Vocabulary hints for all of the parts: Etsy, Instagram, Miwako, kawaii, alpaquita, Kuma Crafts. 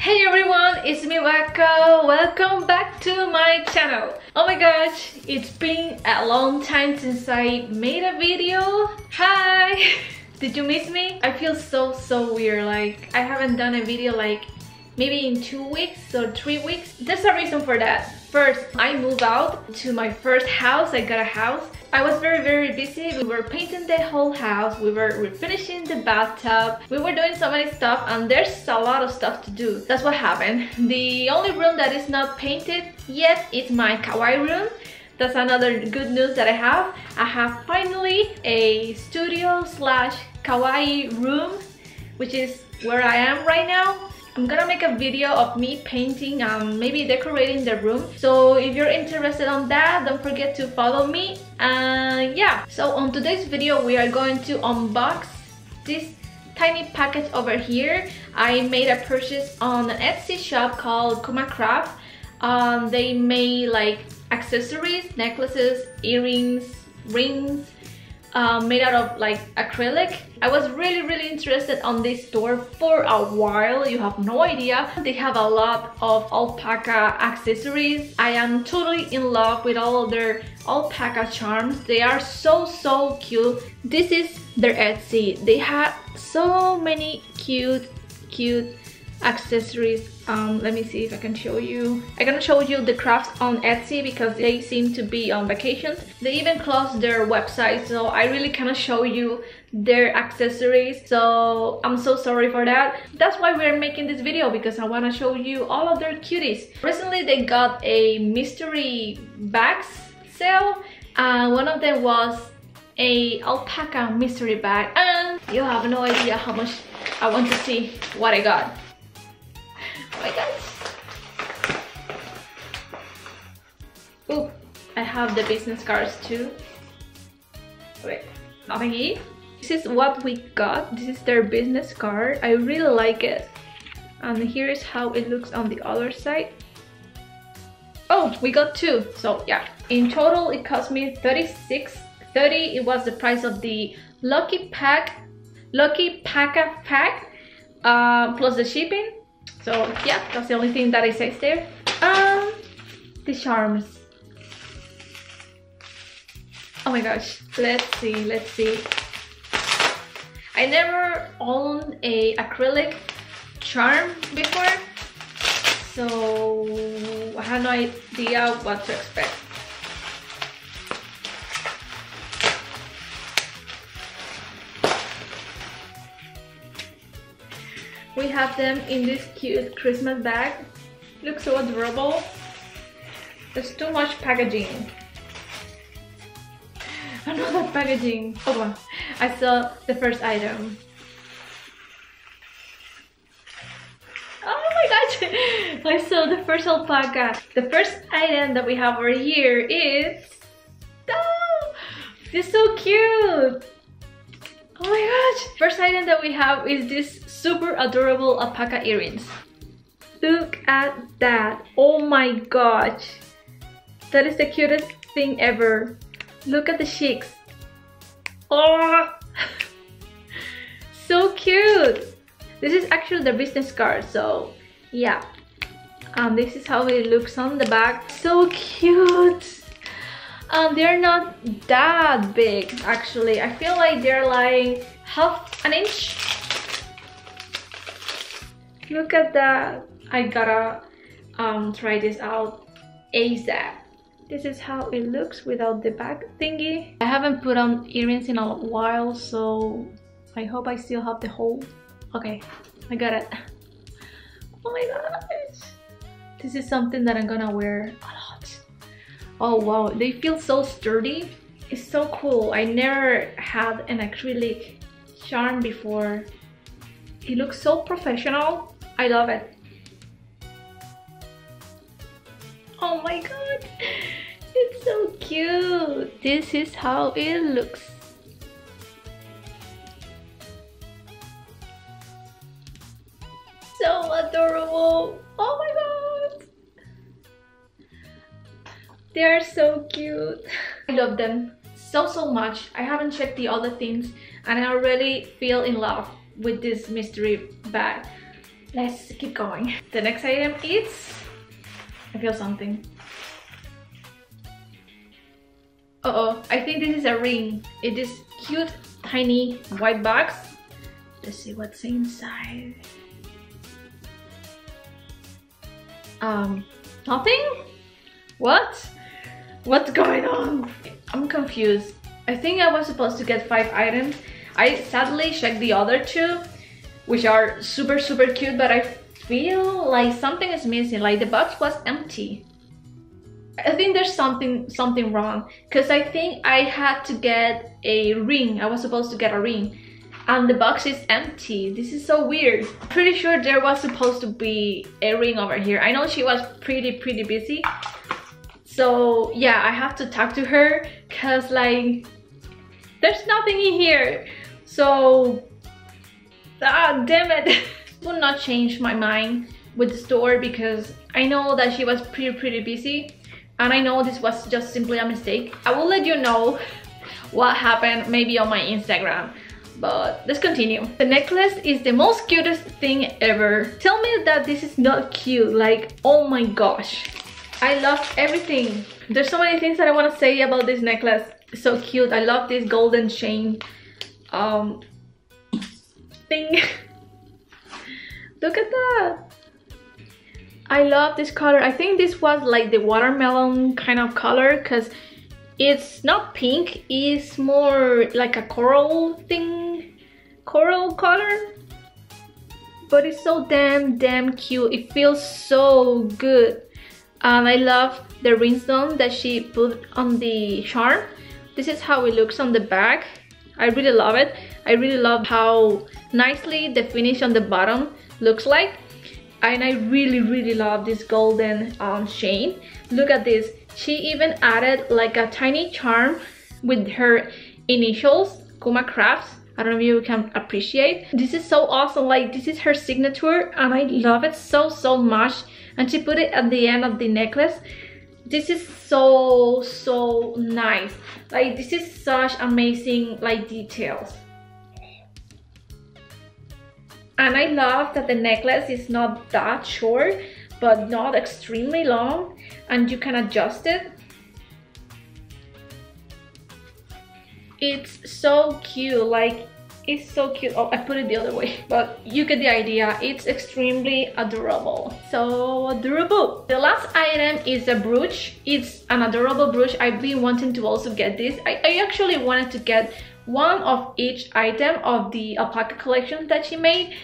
Hey everyone, it's Miwako. Welcome back to my channel. Oh my gosh, it's been a long time since I made a video. Hi! Did you miss me? I feel so weird, like I haven't done a video like maybe in 2 weeks or 3 weeks. There's a reason for that. First, I moved out to my first house. I got a house. I was very busy. We were painting the whole house. We were refinishing the bathtub. We were doing so many stuff, and there's a lot of stuff to do. That's what happened. The only room that is not painted yet is my kawaii room. That's another good news that I have. I have finally a studio slash kawaii room, which is where I am right now. I'm gonna make a video of me painting and maybe decorating the room. So if you're interested on that, don't forget to follow me. And yeah, so on today's video we are going to unbox this tiny package over here. I made a purchase on an Etsy shop called Kuma Crafts. They made like accessories, necklaces, earrings, rings, made out of like acrylic. I was really interested on this store for a while. You have no idea. They have a lot of alpaca accessories. I am totally in love with all of their alpaca charms. They are so cute. This is their Etsy. They had so many cute accessories. Let me see if I can show you. I'm gonna show you the crafts on Etsy because they seem to be on vacations. They even closed their website, so I really cannot show you their accessories, so I'm so sorry for that. That's why we're making this video, because I want to show you all of their cuties. Recently they got a mystery bags sale, and one of them was a alpaca mystery bag, and you have no idea how much I want to see what I got. Oh my gosh. Oh, I have the business cards too. Wait, nothing here. This is what we got. This is their business card. I really like it. And here is how it looks on the other side. Oh, we got two. So yeah, in total it cost me $36.30. It was the price of the Lucky Pack plus the shipping. So yeah, that's the only thing that it says there. The charms. Oh my gosh, let's see. I never owned a acrylic charm before, so I had no idea what to expect. We have them in this cute Christmas bag. Looks so adorable. There's too much packaging. Another packaging. Hold on. I saw the first item. Oh my gosh! I saw the first alpaca. The first item that we have over here is... Oh! This is so cute! Oh my gosh! First item that we have is this super adorable alpaca earrings. Look at that! Oh my gosh! That is the cutest thing ever. Look at the cheeks. Oh! So cute! This is actually the business card, so yeah. And this is how it looks on the back. So cute! They're not that big, actually. I feel like they're like half an inch. Look at that. I gotta try this out ASAP. This is how it looks without the back thingy. I haven't put on earrings in a while, so I hope I still have the hole. Okay, I got it. Oh my gosh. This is something that I'm gonna wear a lot. Oh wow, they feel so sturdy. It's so cool. I never had an acrylic charm before. It looks so professional. I love it. Oh my god, it's so cute. This is how it looks. So adorable. Oh my god. They are so cute. I love them so much. I haven't checked the other things and I already feel in love with this mystery bag. Let's keep going. The next item is... I feel something. Uh-oh, I think this is a ring. It is cute, tiny white box. Let's see what's inside. Nothing? What? What's going on? I'm confused. I think I was supposed to get 5 items. I sadly checked the other 2, which are super cute, but I feel like something is missing, like the box was empty. I think there's something wrong, because I think I had to get a ring. I was supposed to get a ring and the box is empty. This is so weird. Pretty sure there was supposed to be a ring over here. I know she was pretty busy, so yeah, I have to talk to her, because like there's nothing in here. So damn it. Would not change my mind with the store, because I know that she was pretty busy, and I know this was just simply a mistake. I will let you know what happened maybe on my Instagram, but let's continue. The necklace is the most cutest thing ever. Tell me that this is not cute. Like, oh my gosh, I love everything. There's so many things that I want to say about this necklace. It's so cute. I love this golden chain thing. Look at that. I love this color. I think this was like the watermelon kind of color, because it's not pink, it's more like a coral thing, coral color. But it's so damn cute. It feels so good. And I love the ringstone that she put on the charm. This is how it looks on the back. I really love it. I really love how nicely the finish on the bottom looks like, and I really love this golden chain. Look at this. She even added like a tiny charm with her initials, Kuma Crafts. I don't know if you can appreciate. This is so awesome. Like, this is her signature, and I love it so much. And she put it at the end of the necklace. This is so nice. Like, this is such amazing like details. And I love that the necklace is not that short, but not extremely long, and you can adjust it. It's so cute. Like, it's so cute. Oh, I put it the other way, but you get the idea. It's extremely adorable. So adorable. The last item is a brooch. It's an adorable brooch. I've been wanting to also get this. I actually wanted to get one of each item of the alpaca collection that she made,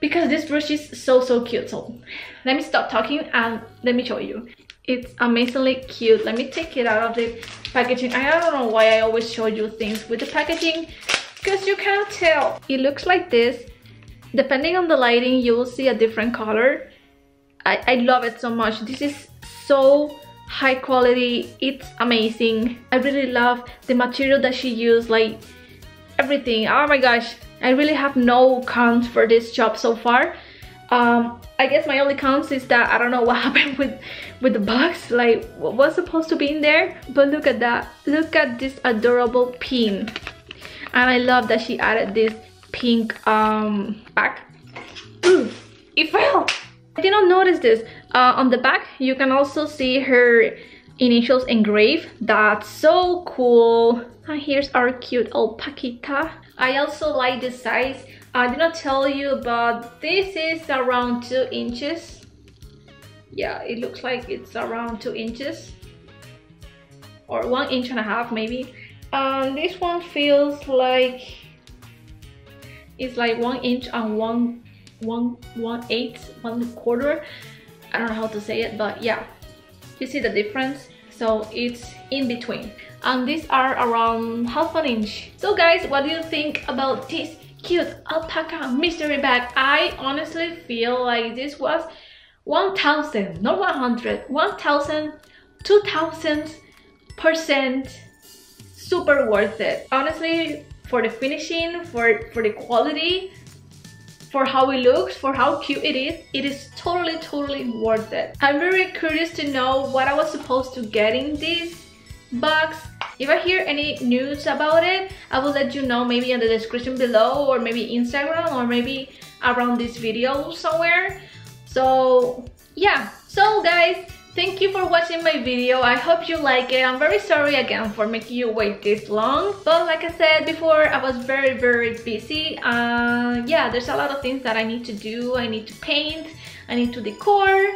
because this brooch is so cute. So let me stop talking and let me show you. It's amazingly cute. Let me take it out of the packaging. I don't know why I always show you things with the packaging, because you can't tell. It looks like this. Depending on the lighting, you will see a different color. I love it so much. This is so high quality. It's amazing. I really love the material that she used, like everything. Oh my gosh, I really have no count for this job so far. I guess my only count is that I don't know what happened with the box, like what was supposed to be in there. But look at that. Look at this adorable pin. And I love that she added this pink back. Ooh, it fell. I did not notice this. On the back, you can also see her initials engraved. That's so cool. And here's our cute alpaquita. I also like the size. I did not tell you, but this is around 2 inches. Yeah, it looks like it's around 2 inches. Or 1.5 inches maybe. This one feels like it's like 1 inch and 1/8, 1/4. I don't know how to say it, but yeah, you see the difference. So it's in between, and these are around 1/2 inch. So guys, what do you think about this cute alpaca mystery bag? I honestly feel like this was 1,000, not 100, 1,000, 2,000% super worth it. Honestly, for the finishing, for the quality, for how it looks, for how cute it is totally worth it. I'm very curious to know what I was supposed to get in this box. If I hear any news about it, I will let you know, maybe in the description below, or maybe Instagram, or maybe around this video somewhere. So yeah, so guys, thank you for watching my video. I hope you like it. I'm very sorry again for making you wait this long, but like I said before, I was very busy. Yeah, there's a lot of things that I need to do. I need to paint, I need to decor,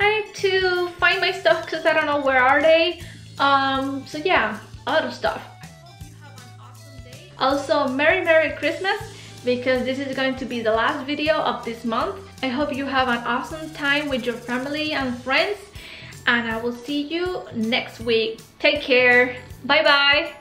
I need to find my stuff because I don't know where are they. So yeah, a lot of stuff. I hope you have an awesome day. Also, Merry Christmas, because this is going to be the last video of this month. I hope you have an awesome time with your family and friends. And I will see you next week. Take care. Bye bye.